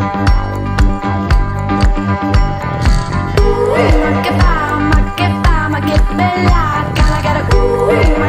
Ooh, ma che bella, gotta get a ooh.